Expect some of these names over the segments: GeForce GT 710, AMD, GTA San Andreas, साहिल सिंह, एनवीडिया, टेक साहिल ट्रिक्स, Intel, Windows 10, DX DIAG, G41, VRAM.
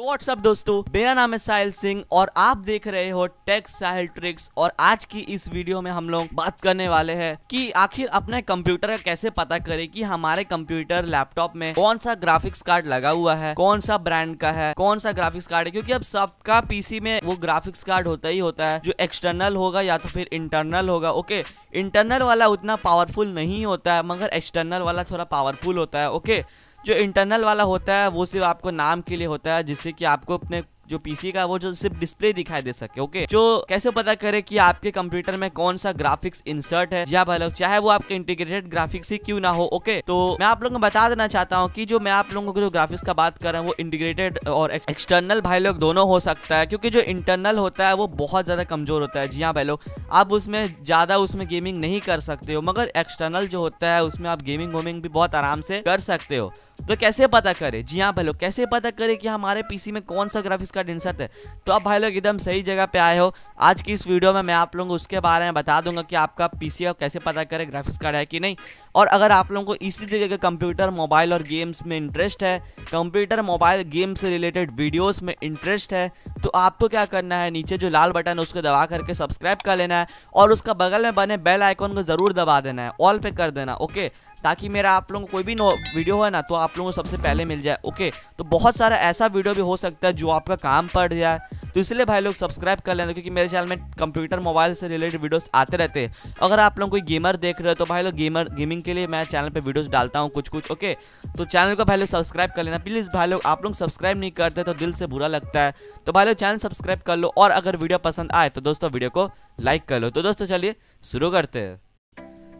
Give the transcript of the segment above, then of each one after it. तो व्हाट्सअप दोस्तों, मेरा नाम है साहिल सिंह और आप देख रहे हो टेक साहिल ट्रिक्स। और आज की इस वीडियो में हम लोग बात करने वाले हैं कि आखिर अपने कंप्यूटर का कैसे पता करें कि हमारे कंप्यूटर लैपटॉप में कौन सा ग्राफिक्स कार्ड लगा हुआ है, कौन सा ब्रांड का है, कौन सा ग्राफिक्स कार्ड है। क्योंकि अब सबका पीसी में वो ग्राफिक्स कार्ड होता ही होता है जो एक्सटर्नल होगा या तो फिर इंटरनल होगा। ओके, इंटरनल वाला उतना पावरफुल नहीं होता है मगर एक्सटर्नल वाला थोड़ा पावरफुल होता है। ओके, जो इंटरनल वाला होता है वो सिर्फ आपको नाम के लिए होता है, जिससे कि आपको अपने जो पीसी का वो जो सिर्फ डिस्प्ले दिखाई दे सके। ओके, जो कैसे पता करे कि आपके कंप्यूटर में कौन सा ग्राफिक्स इंसर्ट है या भले चाहे वो आपके इंटीग्रेटेड ग्राफिक्स ही क्यों ना हो। ओके, तो मैं आप लोगों को बता देना चाहता हूँ कि जो मैं आप लोगों को जो ग्राफिक्स का बात कर रहा हूँ वो इंटीग्रेटेड और एक्सटर्नल भाई लोग दोनों हो सकता है। क्योंकि जो इंटरनल होता है वो बहुत ज्यादा कमजोर होता है। जी हाँ भाई लोग, आप उसमें ज्यादा उसमें गेमिंग नहीं कर सकते हो, मगर एक्सटर्नल जो होता है उसमें आप गेमिंग भी बहुत आराम से कर सकते हो। तो कैसे पता करें? जी हाँ भाई लोग, कैसे पता करें कि हमारे पीसी में कौन सा ग्राफिक्स कार्ड इंसर्ट है? तो आप भाई लोग एकदम सही जगह पे आए हो। आज की इस वीडियो में मैं आप लोगों को उसके बारे में बता दूंगा कि आपका पीसी का कैसे पता करें ग्राफिक्स कार्ड है कि नहीं। और अगर आप लोगों को इसी जगह के कंप्यूटर, मोबाइल और गेम्स में इंटरेस्ट है, कंप्यूटर, मोबाइल, गेम से रिलेटेड वीडियोज़ में इंटरेस्ट है, तो आपको क्या करना है, नीचे जो लाल बटन है उसको दबा करके सब्सक्राइब कर लेना है और उसका बगल में बने बेल आइकॉन को ज़रूर दबा देना है, ऑल पे कर देना। ओके, ताकि मेरा आप लोगों को कोई भी वीडियो है ना तो आप लोगों को सबसे पहले मिल जाए। ओके, तो बहुत सारा ऐसा वीडियो भी हो सकता है जो आपका काम पड़ जाए, तो इसलिए भाई लोग सब्सक्राइब कर लेना, क्योंकि मेरे चैनल में कंप्यूटर, मोबाइल से रिलेटेड वीडियोस आते रहते हैं। अगर आप लोग कोई गेमर देख रहे हो तो भाई लोग गेमिंग के लिए मैं चैनल पे वीडियोस डालता हूँ कुछ कुछ। ओके, तो चैनल को भाई लोग सब्सक्राइब कर लेना प्लीज़। भाई लोग, आप लोग सब्सक्राइब नहीं करते तो दिल से बुरा लगता है, तो भाई लोग चैनल सब्सक्राइब कर लो। और अगर वीडियो पसंद आए तो दोस्तों वीडियो को लाइक कर लो। तो दोस्तों चलिए शुरू करते हैं।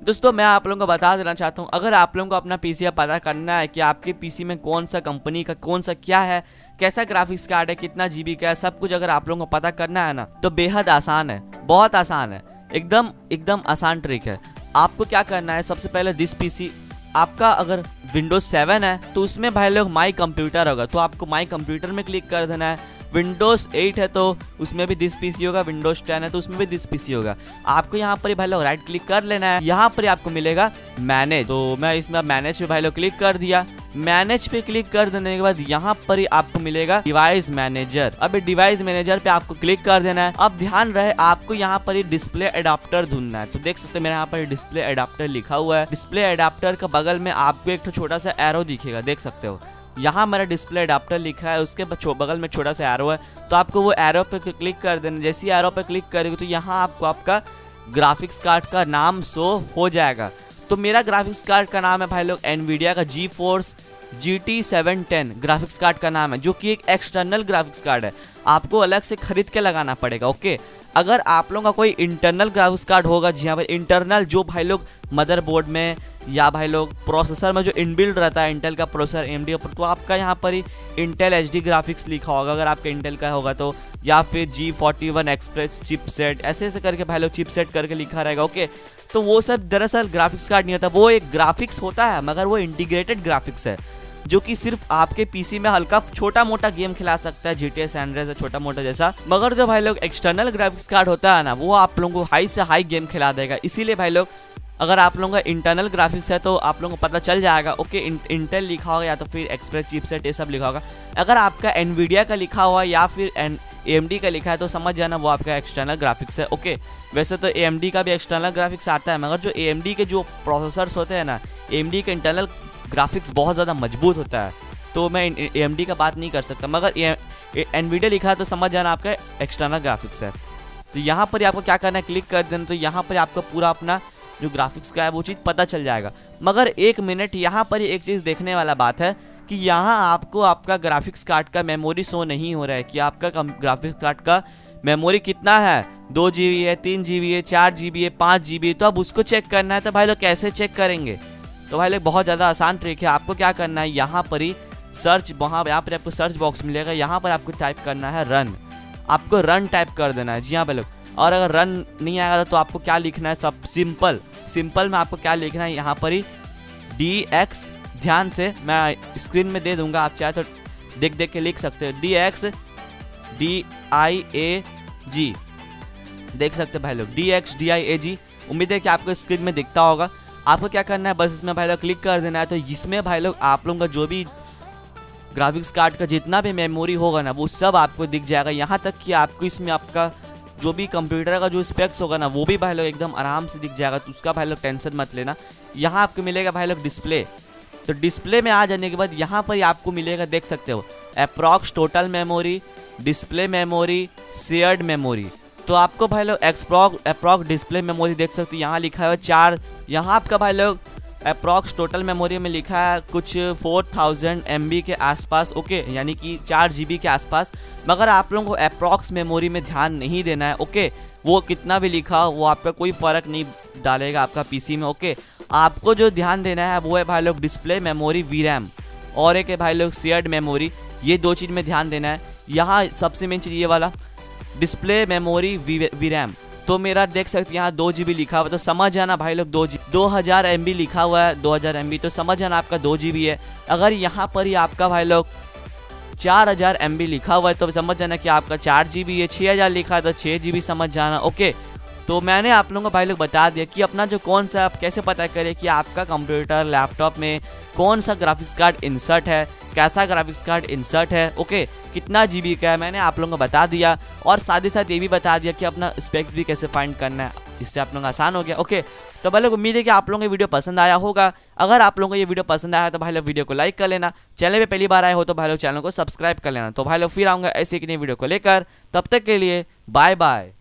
दोस्तों, मैं आप लोगों को बता देना चाहता हूँ, अगर आप लोगों को अपना पीसी का पता करना है कि आपके पीसी में कौन सा कंपनी का कौन सा क्या है, कैसा ग्राफिक्स कार्ड है, कितना जीबी का है, सब कुछ अगर आप लोगों को पता करना है ना तो बेहद आसान है, बहुत आसान है, एकदम आसान ट्रिक है। आपको क्या करना है, सबसे पहले दिस पीसी आपका अगर विंडोज़ 7 है तो उसमें भाई लोग माई कंप्यूटर होगा, तो आपको माई कंप्यूटर में क्लिक कर देना है। विंडोज़ 8 है तो उसमें भी दिस पीसी होगा, विंडोज़ 10 है तो उसमें भी दिस पीसी होगा। आपको यहाँ पर भाई लोग राइट क्लिक कर लेना है, यहाँ पर आपको मिलेगा मैनेज, तो मैं इसमें मैनेज पे भाई लोग क्लिक कर दिया। मैनेज पे क्लिक कर देने के बाद यहाँ पर ही आपको मिलेगा डिवाइस मैनेजर। अब डिवाइस मैनेजर पे आपको क्लिक कर देना है। अब ध्यान रहे, आपको यहाँ पर ही डिस्प्ले अडाप्टर ढूंढना है। तो देख सकते हैं मेरे यहाँ पर डिस्प्ले अडाप्टर लिखा हुआ है। डिस्प्ले अडाप्टर का बगल में आपको एक छोटा सा एरो दिखेगा, देख सकते हो यहाँ मेरा डिस्प्ले अडाप्टर लिखा है, उसके बगल में छोटा सा एरो है, तो आपको वो एरो पे क्लिक कर देना। जैसे ही एरो पे क्लिक करोगे तो यहाँ आपको आपका ग्राफिक्स कार्ड का नाम शो हो जाएगा। तो मेरा ग्राफिक्स कार्ड का नाम है भाई लोग एनवीडिया का GeForce GT 710 ग्राफिक्स कार्ड का नाम है, जो कि एक एक्सटर्नल ग्राफिक्स कार्ड है, आपको अलग से खरीद के लगाना पड़ेगा। ओके, अगर आप लोगों का कोई इंटरनल ग्राफिक्स कार्ड होगा, जी हाँ भाई इंटरनल, जो भाई लोग मदरबोर्ड में या भाई लोग प्रोसेसर में जो इनबिल्ड रहता है, इंटेल का प्रोसेसर AMD, तो आपका यहाँ पर ही इंटेल HD ग्राफिक्स लिखा होगा अगर आपके इंटेल का होगा तो, या फिर G41 एक्सप्रेस चिपसेट ऐसे करके भाई लोग चिपसेट करके लिखा रहेगा। ओके, तो वो सब दरअसल ग्राफिक्स कार्ड नहीं होता, वो एक ग्राफिक्स होता है मगर वो इंटीग्रेटेड ग्राफिक्स है, जो कि सिर्फ आपके पीसी में हल्का छोटा मोटा गेम खिला सकता है, GTA San Andreas से छोटा मोटा जैसा। मगर जो भाई लोग एक्सटर्नल ग्राफिक्स कार्ड होता है ना, वो आप लोगों को हाई से हाई गेम खिला देगा। इसीलिए भाई लोग अगर आप लोगों का इंटरनल ग्राफिक्स है तो आप लोगों को पता चल जाएगा। ओके, इंटेल लिखा होगा या तो फिर एक्सप्रेस चिपसेट ये सब लिखा होगा। अगर आपका एनवीडिया का लिखा हुआ या फिर AMD का लिखा है तो समझ जाना वो आपका एक्सटर्नल ग्राफिक्स है। ओके, वैसे तो AMD का भी एक्सटर्नल ग्राफिक्स आता है, मगर जो AMD के जो प्रोसेसर्स होते हैं ना, AMD के इंटरनल ग्राफिक्स बहुत ज़्यादा मजबूत होता है, तो मैं AMD का बात नहीं कर सकता, मगर एनवीडिया लिखा है तो समझ जाना आपका एक्सटर्नल ग्राफिक्स है। तो यहाँ पर आपको क्या करना है, क्लिक कर देना, तो यहाँ पर आपको पूरा अपना जो ग्राफिक्स का है वो चीज़ पता चल जाएगा। मगर एक मिनट, यहाँ पर एक चीज़ देखने वाला बात है कि यहाँ आपको आपका ग्राफिक्स कार्ड का मेमोरी शो नहीं हो रहा है कि आपका ग्राफिक्स कार्ड का मेमोरी कितना है, 2 GB है, 3 GB है, 4 GB है, 5 GB है। तो अब उसको चेक करना है, तो भाई लोग कैसे चेक करेंगे? तो भाई लोग बहुत ज़्यादा आसान ट्रिक है। आपको क्या करना है, यहाँ पर ही सर्च, वहाँ यहाँ पर आपको सर्च बॉक्स मिलेगा, यहाँ पर आपको टाइप करना है रन, आपको रन टाइप कर देना है। जी हाँ भाई लोग, और अगर रन नहीं आएगा तो आपको क्या लिखना है, सब सिंपल में आपको क्या लिखना है, यहाँ पर ही DX, ध्यान से मैं स्क्रीन में दे दूंगा, आप चाहे तो देख के लिख सकते हो, DX DIAG, देख सकते हो भाई लोग DX DIAG। उम्मीद है कि आपको स्क्रीन में दिखता होगा। आपको क्या करना है, बस इसमें भाई लोग क्लिक कर देना है। तो इसमें भाई लोग आप लोगों का जो भी ग्राफिक्स कार्ड का जितना भी मेमोरी होगा ना वो सब आपको दिख जाएगा। यहाँ तक कि आपको इसमें आपका जो भी कंप्यूटर का जो स्पेक्स होगा ना वो भी भाई लोग एकदम आराम से दिख जाएगा, तो उसका भाई लोग टेंशन मत लेना। यहाँ आपको मिलेगा भाई लोग डिस्प्ले, तो डिस्प्ले में आ जाने के बाद यहाँ पर ही आपको मिलेगा, देख सकते हो, approx total memory, display memory, shared memory. तो आपको भाई लोग अप्रॉक्स डिस्प्ले मेमोरी देख सकते हो, यहाँ लिखा है 4। यहाँ आपका भाई लोग अप्रॉक्स टोटल मेमोरी में लिखा है कुछ 4000 MB के आसपास, ओके, यानी कि 4 GB के आसपास। मगर आप लोगों को अप्रॉक्स मेमोरी में ध्यान नहीं देना है, ओके, वो कितना भी लिखा वो आपका कोई फ़र्क नहीं डालेगा आपका पीसी में, ओके। आपको जो ध्यान देना है वो है भाई लोग डिस्प्ले मेमोरी, VRAM, और एक है भाई लोग शेयर्ड मेमोरी। ये दो चीज़ में ध्यान देना है। यहाँ सबसे मेन चीज़ ये वाला डिस्प्ले मेमोरी VRAM, तो मेरा देख सकते यहाँ 2 GB लिखा हुआ, तो समझ जाना भाई लोग 2000 MB लिखा हुआ है, 2000 MB, तो समझ जाना आपका 2 GB है। अगर यहाँ पर ही आपका भाई लोग 4000 MB लिखा हुआ है तो समझ जाना कि आपका 4 GB है। 6000 लिखा है तो 6 GB समझ जाना, ओके। तो मैंने आप लोगों को भाई लोग बता दिया कि अपना जो कौन सा, आप कैसे पता करें कि आपका कंप्यूटर लैपटॉप में कौन सा ग्राफिक्स कार्ड इंसर्ट है, कैसा ग्राफिक्स कार्ड इंसर्ट है, ओके, कितना GB का है, मैंने आप लोगों को बता दिया। और साथ ही साथ ये भी बता दिया कि अपना स्पेक्स भी कैसे फाइंड करना है, इससे आप लोगों को आसान हो गया, ओके। तो भाई लोग उम्मीद है कि आप लोगों को वीडियो पसंद आया होगा। अगर आप लोगों को ये वीडियो पसंद आया तो भाई लोग वीडियो को लाइक कर लेना, चैनल पे पहली बार आए हो तो भाई लोग चैनल को सब्सक्राइब कर लेना। तो भाई लोग फिर आऊँगा ऐसे एक नई वीडियो को लेकर, तब तक के लिए बाय बाय।